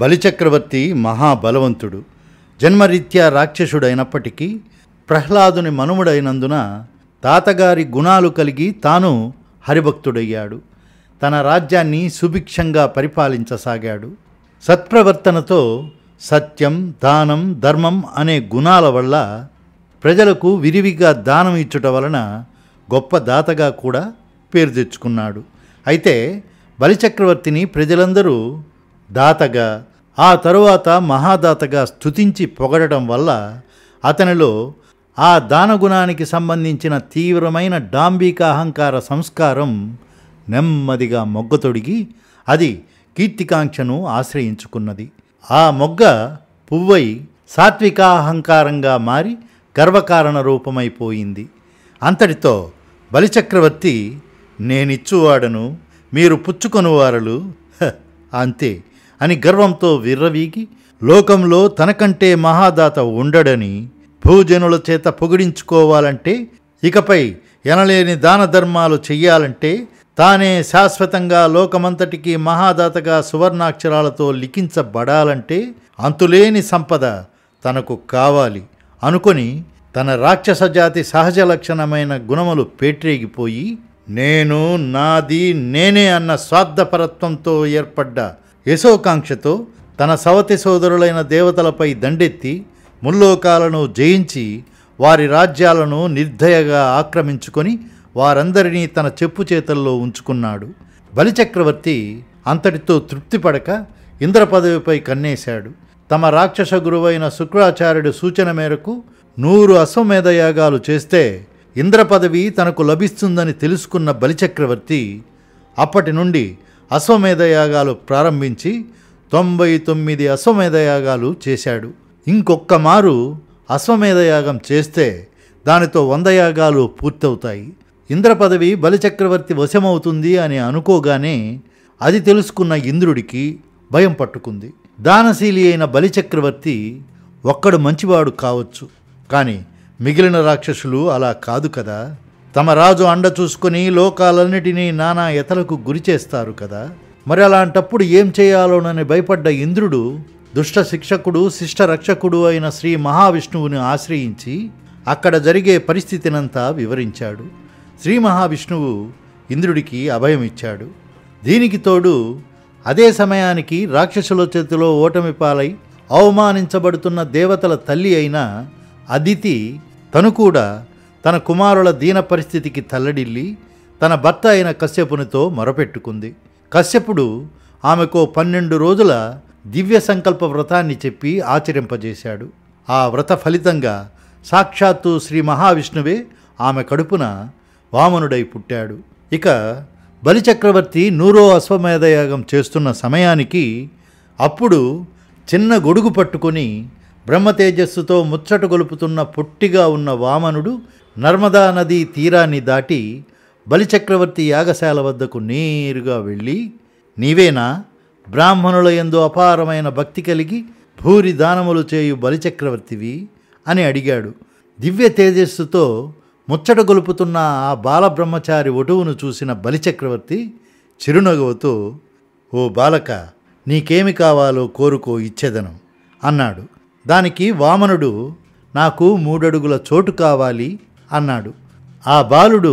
బలి చక్రవర్తి మహా బలవంతుడు. జన్మరీత్యా రాక్షసుడైనప్పటికీ ప్రహ్లాదుని మనుముడైనందున తాతగారి గుణాలు కలిగి తాను హరిభక్తుడయ్యాడు. తన రాజ్యాన్ని సుభిక్షంగా పరిపాలించసాగాడు. సత్ప్రవర్తనతో సత్యం, దానం, ధర్మం అనే గుణాల వల్ల ప్రజలకు విరివిగా దానం ఇచ్చుట వలన గొప్ప దాతగా కూడా పేరు తెచ్చుకున్నాడు. అయితే బలిచక్రవర్తిని ప్రజలందరూ దాతగా, ఆ తరువాత మహాదాతగా స్తుతించి పొగడటం వల్ల అతనిలో ఆ దానగుణానికి సంబంధించిన తీవ్రమైన డాంబిక అహంకార సంస్కారం నెమ్మదిగా మొగ్గతొడిగి అది కీర్తికాంక్షను ఆశ్రయించుకున్నది. ఆ మొగ్గ పువ్వై సాత్వికాహంకారంగా మారి గర్వకారణ రూపమైపోయింది. అంతటితో బలిచక్రవర్తి నేనిచ్చువాడను, మీరు పుచ్చుకొనువారలు, అంతే అని గర్వంతో విర్రవీగి లోకంలో తనకంటే మహాదాత ఉండడని, భూజనుల చేత పొగిడించుకోవాలంటే, ఇకపై ఎనలేని దాన ధర్మాలు చెయ్యాలంటే తానే శాశ్వతంగా లోకమంతటికీ మహాదాతగా సువర్ణాక్షరాలతో లిఖించబడాలంటే అంతులేని సంపద తనకు కావాలి అనుకొని తన రాక్షస జాతి సహజ లక్షణమైన గుణములు పేట్రేగిపోయి నేను, నాది, నేనే అన్న స్వార్థపరత్వంతో ఏర్పడ్డ యశోకాంక్షతో తన సవతి సోదరులైన దేవతలపై దండెత్తి ముల్లోకాలను జయించి వారి రాజ్యాలను నిర్దయగా ఆక్రమించుకొని వారందరినీ తన చెప్పు చేతల్లో ఉంచుకున్నాడు. బలిచక్రవర్తి అంతటితో తృప్తిపడక ఇంద్రపదవిపై కన్నేశాడు. తమ రాక్షస గురువైన శుక్రాచార్యుడి సూచన మేరకు 100 అశ్వమేధ యాగాలు చేస్తే ఇంద్రపదవి తనకు లభిస్తుందని తెలుసుకున్న బలిచక్రవర్తి అప్పటి నుండి అశ్వమేధ యాగాలు ప్రారంభించి 99 అశ్వమేధ యాగాలు చేశాడు. ఇంకొక్క మారు అశ్వమేధ యాగం చేస్తే దానితో 100 యాగాలు పూర్తవుతాయి. ఇంద్రపదవి బలిచక్రవర్తి వశమవుతుంది అని అనుకోగానే అది తెలుసుకున్న ఇంద్రుడికి భయం పట్టుకుంది. దానశీలి అయిన బలిచక్రవర్తి ఒక్కడు మంచివాడు కావచ్చు, కానీ మిగిలిన రాక్షసులు అలా కాదు కదా. తమ రాజు అండ చూసుకుని లోకాలన్నిటినీ నానా ఎతలకు గురి చేస్తారు కదా. మరి అలాంటప్పుడు ఏం చేయాలోనని భయపడ్డ ఇంద్రుడు దుష్ట శిక్షకుడు, శిష్ట రక్షకుడు అయిన శ్రీ మహావిష్ణువుని ఆశ్రయించి అక్కడ జరిగే పరిస్థితినంతా వివరించాడు. శ్రీ మహావిష్ణువు ఇంద్రుడికి అభయం ఇచ్చాడు. దీనికి తోడు అదే సమయానికి రాక్షసుల చేతిలో ఓటమి పాలై అవమానించబడుతున్న దేవతల తల్లి అయిన అదితి తను కూడా తన కుమారుల దీన పరిస్థితికి తల్లడిల్లి తన భర్త అయిన కశ్యపునితో మొరపెట్టుకుంది. కశ్యపుడు ఆమెకు 12 రోజుల దివ్య సంకల్ప వ్రతాన్ని చెప్పి ఆచరింపజేశాడు. ఆ వ్రత ఫలితంగా సాక్షాత్తు శ్రీ మహావిష్ణువే ఆమె కడుపున వామనుడై పుట్టాడు. ఇక బలిచక్రవర్తి 100వ అశ్వమేధయాగం చేస్తున్న సమయానికి అప్పుడు చిన్న గొడుగు పట్టుకొని బ్రహ్మతేజస్సుతో ముచ్చట గొలుపుతున్న పొట్టిగా ఉన్న వామనుడు నర్మదా నదీ తీరాన్ని దాటి బలిచక్రవర్తి యాగశాల వద్దకు నేరుగా వెళ్ళి, నీవేనా బ్రాహ్మణుల యందు అపారమైన భక్తి కలిగి భూరి దానములు చేయు బలిచక్రవర్తివి అని అడిగాడు. దివ్య తేజస్సుతో ముచ్చట గొలుపుతున్న ఆ బాలబ్రహ్మచారి ఒటువును చూసిన బలిచక్రవర్తి చిరునగవుతో, ఓ బాలక, నీకేమి కావాలో కోరుకో, ఇచ్చేదను అన్నాడు. దానికి వామనుడు, నాకు 3 అడుగుల చోటు కావాలి అన్నాడు. ఆ బాలుడు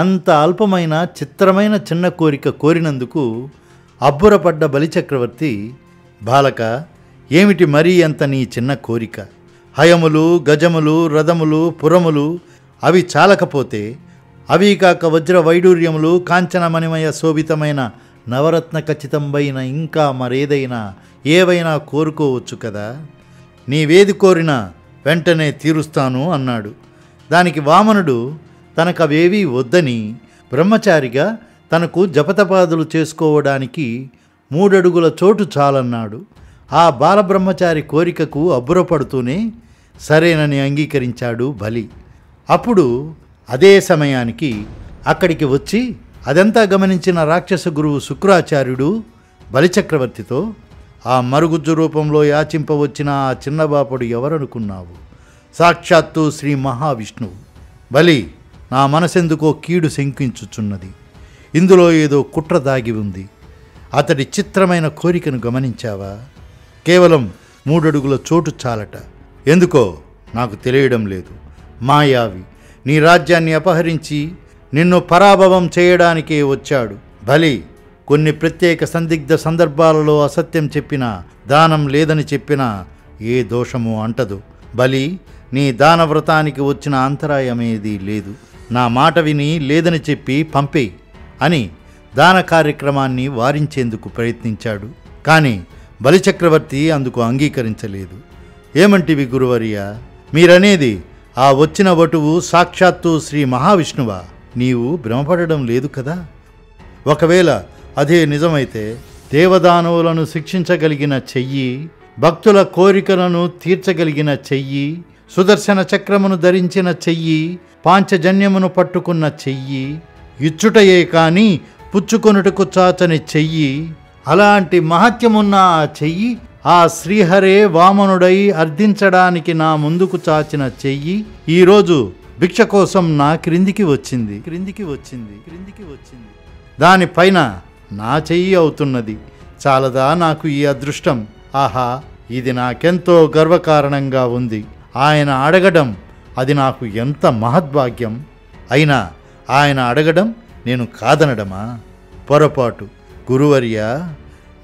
అంత అల్పమైన చిత్రమైన చిన్న కోరిక కోరినందుకు అబ్బురపడ్డ బలిచక్రవర్తి, బాలక, ఏమిటి మరీ అంత నీ చిన్న కోరిక? హయములు, గజములు, రథములు, పురములు అవి చాలకపోతే అవి కాక వజ్ర వైడూర్యములు, కాంచనమణిమయ శోభితమైన నవరత్న ఖచ్చితంబైన ఇంకా మరేదైనా ఏవైనా కోరుకోవచ్చు కదా, నీవేది కోరినా వెంటనే తీరుస్తాను అన్నాడు. దానికి వామనుడు తనకవేవీ వద్దని బ్రహ్మచారిగా తనకు జపతపాదులు చేసుకోవడానికి 3 అడుగుల చోటు చాలన్నాడు. ఆ బాలబ్రహ్మచారి కోరికకు అబ్బురపడుతూనే సరేనని అంగీకరించాడు బలి. అప్పుడు అదే సమయానికి అక్కడికి వచ్చి అదంతా గమనించిన రాక్షస గురువు శుక్రాచార్యుడు బలిచక్రవర్తితో, ఆ మరుగుజ్జు రూపంలో యాచింపవచ్చిన ఆ చిన్నబాపుడు ఎవరనుకున్నావు? సాక్షాత్తు శ్రీ మహావిష్ణువు. బలి, నా మనసెందుకో కీడు శంకించుచున్నది. ఇందులో ఏదో కుట్ర దాగి ఉంది. అతడి చిత్రమైన కోరికను గమనించావా? కేవలం 3 అడుగుల చోటు చాలట. ఎందుకో నాకు తెలియడం లేదు. మాయావి నీ రాజ్యాన్ని అపహరించి నిన్ను పరాభవం చేయడానికే వచ్చాడు. బలి కొన్ని ప్రత్యేక సందిగ్ధ సందర్భాలలో అసత్యం చెప్పినా, దానం లేదని చెప్పినా ఏ దోషము అంటదు. బలి నీ దానవ్రతానికి వచ్చిన అంతరాయమేదీ లేదు. నా మాట విని లేదని చెప్పి పంపేయి అని దాన కార్యక్రమాన్ని వారించేందుకు ప్రయత్నించాడు. కానీ బలిచక్రవర్తి అందుకు అంగీకరించలేదు. ఏమంటివి గురువర్య? మీరనేది ఆ వచ్చిన వటువు సాక్షాత్తు శ్రీ మహావిష్ణువా? నీవు భ్రమపడడం లేదు కదా. ఒకవేళ అదే నిజమైతే దేవదానవులను శిక్షించగలిగిన చెయ్యి, భక్తుల కోరికలను తీర్చగలిగిన చెయ్యి, సుదర్శన చక్రమును ధరించిన చెయ్యి, పాంచజన్యమును పట్టుకున్న చెయ్యి, ఇచ్చుటయే కానీ పుచ్చుకొనుటకు చాచని చెయ్యి, అలాంటి మహత్యమున్న ఆ చెయ్యి, ఆ శ్రీహరే వామనుడై అర్థించడానికి నా ముందుకు చాచిన చెయ్యి ఈరోజు భిక్ష కోసం నా క్రిందికి వచ్చింది. దానిపైన నా చెయ్యి అవుతున్నది. చాలదా నాకు ఈ అదృష్టం? ఆహా, ఇది నాకెంతో గర్వకారణంగా ఉంది. ఆయన అడగడం అది నాకు ఎంత మహద్భాగ్యం. అయినా ఆయన అడగడం నేను కాదనడమా? పొరపాటు గురువర్య,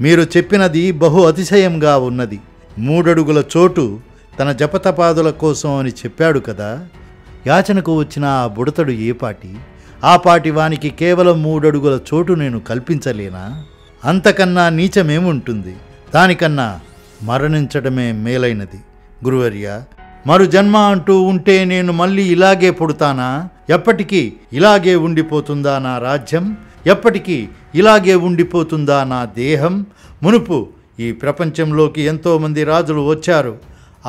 మీరు చెప్పినది బహు అతిశయంగా ఉన్నది. 3 అడుగుల చోటు తన జపతపాదుల కోసం అని చెప్పాడు కదా. యాచనకు వచ్చిన ఆ బుడతడు ఏపాటి? ఆ పాటి వానికి కేవలం 3 అడుగుల చోటు నేను కల్పించలేనా? అంతకన్నా నీచమేముంటుంది? దానికన్నా మరణించడమే మేలైనది. గురువర్య, మరు జన్మ అంటూ ఉంటే నేను మళ్ళీ ఇలాగే పుడతానా? ఎప్పటికీ ఇలాగే ఉండిపోతుందా నా రాజ్యం? ఎప్పటికీ ఇలాగే ఉండిపోతుందా నా దేహం? మునుపు ఈ ప్రపంచంలోకి ఎంతోమంది రాజులు వచ్చారు.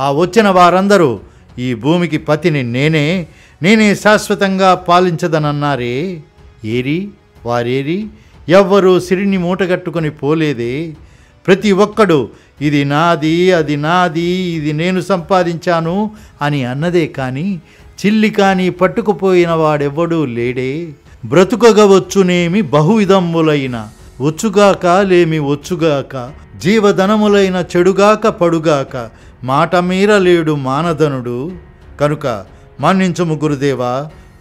ఆ వచ్చిన వారందరూ ఈ భూమికి పతిని నేనే శాశ్వతంగా పాలించదనన్నారే. ఏరి వారేరి? ఎవ్వరూ సిరిని మూటగట్టుకొని పోలేదే. ప్రతి ఒక్కడు ఇది నాది, అది నాది, ఇది నేను సంపాదించాను అని అన్నదే కానీ చిల్లి కానీ పట్టుకుపోయిన వాడెవ్వడూ లేడే. బ్రతుకగవచ్చునేమి బహువిధములైన వచ్చుగాక, లేమి వచ్చుగాక, జీవధనములైన చెడుగాక పడుగాక, మాట మీరలేడు మానధనుడు. కనుక మన్నించుము గురుదేవా,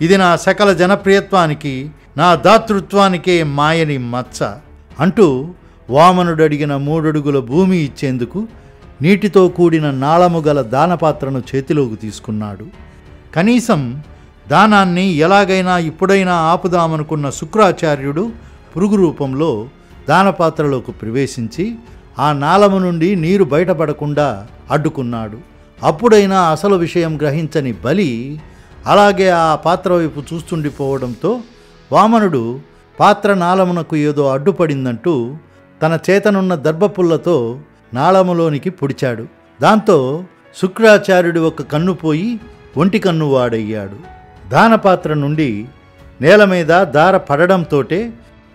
ఇది నా సకల జనప్రియత్వానికి, నా దాతృత్వానికే మాయని మచ్చ అంటూ వామనుడు అడిగిన 3 అడుగుల భూమి ఇచ్చేందుకు నీటితో కూడిన నాళము గల దానపాత్రను చేతిలోకి తీసుకున్నాడు. కనీసం దానాన్ని ఎలాగైనా ఇప్పుడైనా ఆపుదామనుకున్న శుక్రాచార్యుడు పురుగు రూపంలో దానపాత్రలోకి ప్రవేశించి ఆ నాళము నుండి నీరు బయటపడకుండా అడ్డుకున్నాడు. అప్పుడైనా అసలు విషయం గ్రహించని బలి అలాగే ఆ పాత్ర వైపు చూస్తుండిపోవడంతో వామనుడు పాత్ర నాళమునకు ఏదో అడ్డుపడిందంటూ తన చేతనున్న దర్భపుల్లతో నాళములోనికి పొడిచాడు. దాంతో శుక్రాచార్యుడు ఒక కన్ను పోయి ఒంటి కన్ను వాడయ్యాడు. దానపాత్ర నుండి నేల మీద దార పడడంతోటే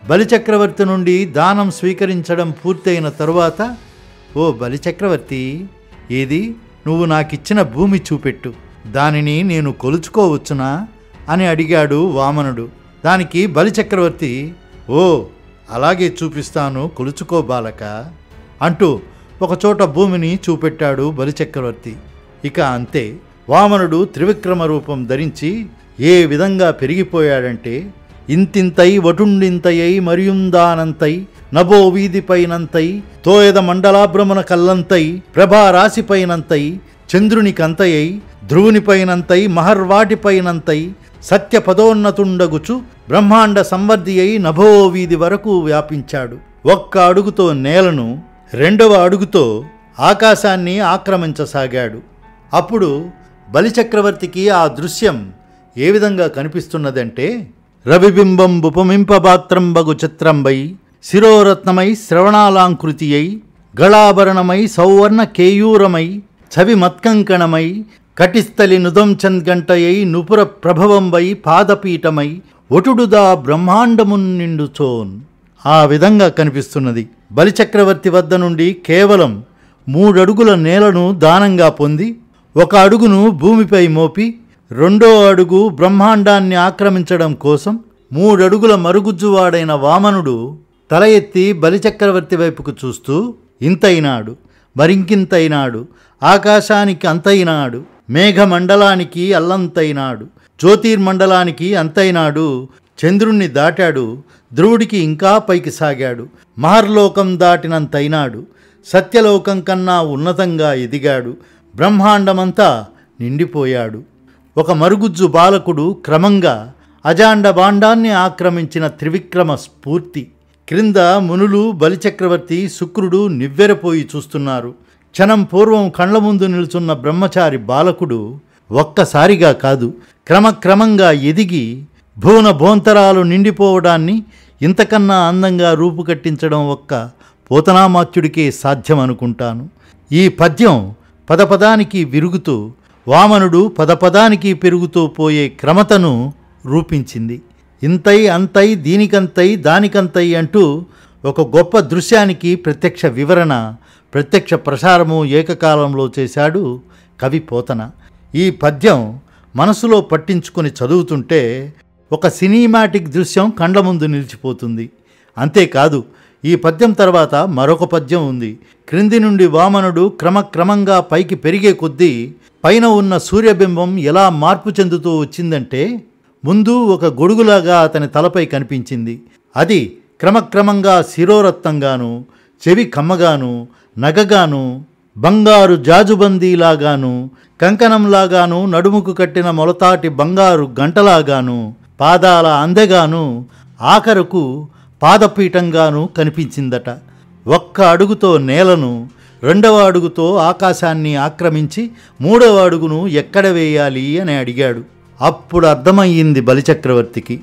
బలిచక్రవర్తి నుండి దానం స్వీకరించడం పూర్తయిన తరువాత, ఓ బలిచక్రవర్తి, ఏది నువ్వు నాకిచ్చిన భూమి చూపెట్టు, దానిని నేను కొలుచుకోవచ్చునా అని అడిగాడు వామనుడు. దానికి బలిచక్రవర్తి, ఓ అలాగే చూపిస్తాను, కొలుచుకో బాలక అంటూ ఒకచోట భూమిని చూపెట్టాడు బలిచక్రవర్తి. ఇక అంతే, వామనుడు త్రివిక్రమ రూపం ధరించి ఏ విధంగా పెరిగిపోయాడంటే, ఇంతింతై వటుండింతయ్యై మరియుందానంతై నభో వీధిపైనంతై తోయద మండలాభ్రమణ కల్లంతై ప్రభా రాశిపైనంతై చంద్రునికంతయ్యై ధ్రువునిపైనంతై మహర్వాటిపైనంతై సత్య పదోన్నతుండగుచు బ్రహ్మాండ సంవర్ధి అయి నభో వీధి వరకు వ్యాపించాడు. ఒక్క అడుగుతో నేలను, రెండవ అడుగుతో ఆకాశాన్ని ఆక్రమించసాగాడు. అప్పుడు బలిచక్రవర్తికి ఆ దృశ్యం ఏ విధంగా కనిపిస్తున్నదంటే, రవిబింబం ఉపమింపబాత్రం బగు చిత్రంబై శిరోరత్నమై శ్రవణాలాంకృతి అయి గళాభరణమై సౌవర్ణ కేయూరమై చవి మత్కంకణమై కటిస్థలి నుదం చంద్గంటయై నుపుర ప్రభవంబై పాదపీఠమై ఒటుడుదా బ్రహ్మాండమున్నిండుచోన్. ఆ విధంగా కనిపిస్తున్నది. బలిచక్రవర్తి వద్ద నుండి కేవలం 3 అడుగుల నేలను దానంగా పొంది 1 అడుగును భూమిపై మోపి 2వ అడుగు బ్రహ్మాండాన్ని ఆక్రమించడం కోసం 3 అడుగుల మరుగుజ్జువాడైన వామనుడు తల ఎత్తి బలిచక్రవర్తి వైపుకు చూస్తూ ఇంతైనాడు. వరింకింతైనాడు, ఆకాశానికి అంతైనాడు, మేఘమండలానికి అల్లంతైనాడు, జ్యోతిర్మండలానికి అంతైనాడు, చంద్రుణ్ణి దాటాడు, ధ్రువుడికి ఇంకా పైకి సాగాడు, మహర్లోకం దాటినంతైనాడు, సత్యలోకం కన్నా ఉన్నతంగా ఎదిగాడు, బ్రహ్మాండమంతా నిండిపోయాడు. ఒక మరుగుజ్జు బాలకుడు క్రమంగా అజాండభాండాన్ని ఆక్రమించిన త్రివిక్రమ స్ఫూర్తి. క్రింద మునులు, బలిచక్రవర్తి, శుక్రుడు నివ్వెరపోయి చూస్తున్నారు. క్షణం పూర్వం కళ్ళ ముందు నిల్చున్న బ్రహ్మచారి బాలకుడు ఒక్కసారిగా కాదు, క్రమక్రమంగా ఎదిగి భువన భోంతరాలు నిండిపోవడాన్ని ఇంతకన్నా అందంగా రూపుకట్టించడం ఒక్క పోతనామాత్యుడికే సాధ్యమనుకుంటాను. ఈ పద్యం పదపదానికి విరుగుతూ, వామనుడు పదపదానికి పెరుగుతూ పోయే క్రమతను రూపించింది. ఇంతై అంతై దీనికంతై దానికంతై అంటూ ఒక గొప్ప దృశ్యానికి ప్రత్యక్ష వివరణ, ప్రత్యక్ష ప్రసారము ఏకకాలంలో చేశాడు కవి పోతన. ఈ పద్యం మనసులో పట్టించుకొని చదువుతుంటే ఒక సినిమాటిక్ దృశ్యం కండ్ల ముందు నిలిచిపోతుంది. అంతేకాదు, ఈ పద్యం తర్వాత మరొక పద్యం ఉంది. క్రింది నుండి వామనుడు క్రమక్రమంగా పైకి పెరిగే కొద్దీ పైన ఉన్న సూర్యబింబం ఎలా మార్పు చెందుతూ వచ్చిందంటే, ముందు ఒక గొడుగులాగా అతని తలపై కనిపించింది. అది క్రమక్రమంగా శిరోరత్నంగాను, చెవి కమ్మగాను, నగగాను, బంగారు జాజుబందీలాగాను, కంకణంలాగాను, నడుముకు కట్టిన మొలతాటి బంగారు గంటలాగాను, పాదాల అందెగాను, ఆఖరుకు పాదపీఠంగాను కనిపించిందట. ఒక్క అడుగుతో నేలను, రెండవ అడుగుతో ఆకాశాన్ని ఆక్రమించి మూడవ అడుగును ఎక్కడ వేయాలి అని అడిగాడు. అప్పుడు అర్థమయ్యింది బలిచక్రవర్తికి,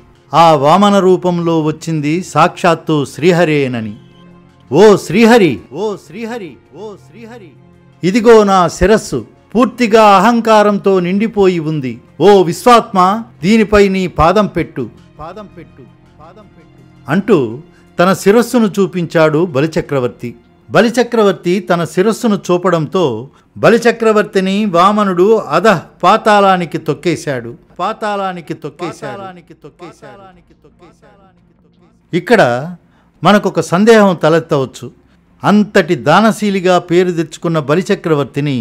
ఆ వామన రూపంలో వచ్చింది సాక్షాత్తు శ్రీహరేనని. ఓ శ్రీహరి, ఓ శ్రీహరి, ఓ శ్రీహరి, ఇదిగో నా శిరస్సు పూర్తిగా అహంకారంతో నిండిపోయి ఉంది. ఓ విశ్వాత్మ, దీనిపై నీ పాదం పెట్టు, పాదం పెట్టు, పాదం పెట్టు అంటూ తన శిరస్సును చూపించాడు బలిచక్రవర్తి. బలిచక్రవర్తి తన శిరస్సును చూపడంతో బలిచక్రవర్తిని వామనుడు అధః పాతాళానికి తొక్కేశాడు, పాతాళానికి తొక్కేశాడు, తొక్కేశాడానికి తొక్కేశాడు. ఇక్కడ మనకొక సందేహం తలెత్తవచ్చు. అంతటి దానశీలిగా పేరు తెచ్చుకున్న బలిచక్రవర్తిని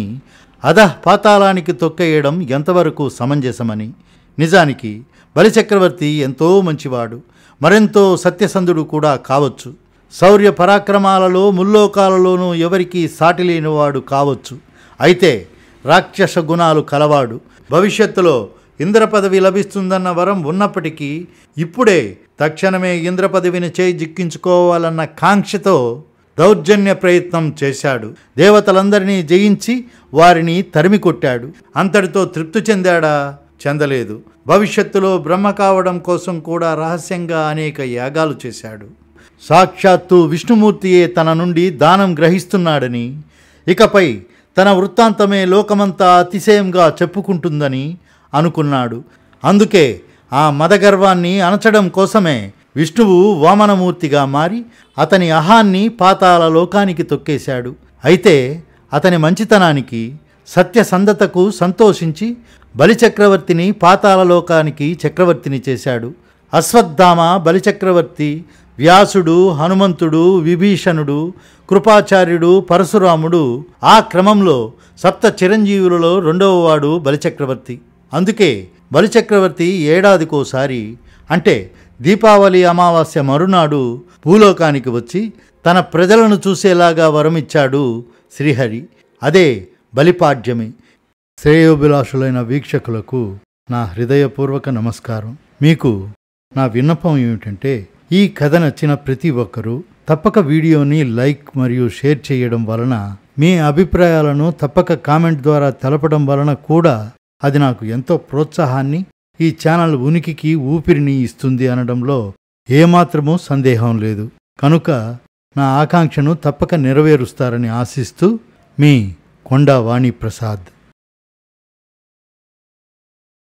అధః పాతాళానికి తొక్కేయడం ఎంతవరకు సమంజసమని. నిజానికి బలిచక్రవర్తి ఎంతో మంచివాడు, మరెంతో సత్యసంధుడు కూడా కావచ్చు. శౌర్య పరాక్రమాలలో ముల్లోకాలలోనూ ఎవరికీ సాటి లేనివాడు కావచ్చు. అయితే రాక్షస గుణాలు కలవాడు. భవిష్యత్తులో ఇంద్రపదవి లభిస్తుందన్న వరం ఉన్నప్పటికీ ఇప్పుడే తక్షణమే ఇంద్రపదవిని చేయి జిక్కించుకోవాలన్న కాంక్షతో దౌర్జన్య ప్రయత్నం చేశాడు. దేవతలందరినీ జయించి వారిని తరిమి కొట్టాడు. అంతటితో తృప్తి చెందాడా? చెందలేదు. భవిష్యత్తులో బ్రహ్మ కావడం కోసం కూడా రహస్యంగా అనేక యాగాలు చేశాడు. సాక్షాత్తు విష్ణుమూర్తియే తన నుండి దానం గ్రహిస్తున్నాడని, ఇకపై తన వృత్తాంతమే లోకమంతా అతిశయంగా చెప్పుకుంటుందని అనుకున్నాడు. అందుకే ఆ మదగర్వాన్ని అణచడం కోసమే విష్ణువు వామనమూర్తిగా మారి అతని అహాన్ని పాతాల లోకానికి తొక్కేశాడు. అయితే అతని మంచితనానికి, సత్యసంధతకు సంతోషించి బలిచక్రవర్తిని పాతాల లోకానికి చక్రవర్తిని చేశాడు. అశ్వత్థామ, బలిచక్రవర్తి, వ్యాసుడు, హనుమంతుడు, విభీషణుడు, కృపాచార్యుడు, పరశురాముడు, ఆ క్రమంలో సప్త చిరంజీవులలో రెండవవాడు బలిచక్రవర్తి. అందుకే బలిచక్రవర్తి ఏడాదికోసారి, అంటే దీపావళి అమావాస్య మరునాడు భూలోకానికి వచ్చి తన ప్రజలను చూసేలాగా వరమిచ్చాడు శ్రీహరి. అదే బలిపాడ్యమి. శ్రేయోభిలాషులైన వీక్షకులకు నా హృదయపూర్వక నమస్కారం. మీకు నా విన్నపం ఏమిటంటే, ఈ కథ నచ్చిన ప్రతి ఒక్కరూ తప్పక వీడియోని లైక్ మరియు షేర్ చేయడం వలన, మీ అభిప్రాయాలను తప్పక కామెంట్ ద్వారా తెలపడం వలన కూడా అది నాకు ఎంతో ప్రోత్సాహాన్ని, ఈ ఛానల్ ఉనికికి ఊపిరిని ఇస్తుంది అనడంలో ఏమాత్రమూ సందేహం లేదు. కనుక నా ఆకాంక్షను తప్పక నెరవేరుస్తారని ఆశిస్తూ, మీ కొండా వాణిప్రసాద్.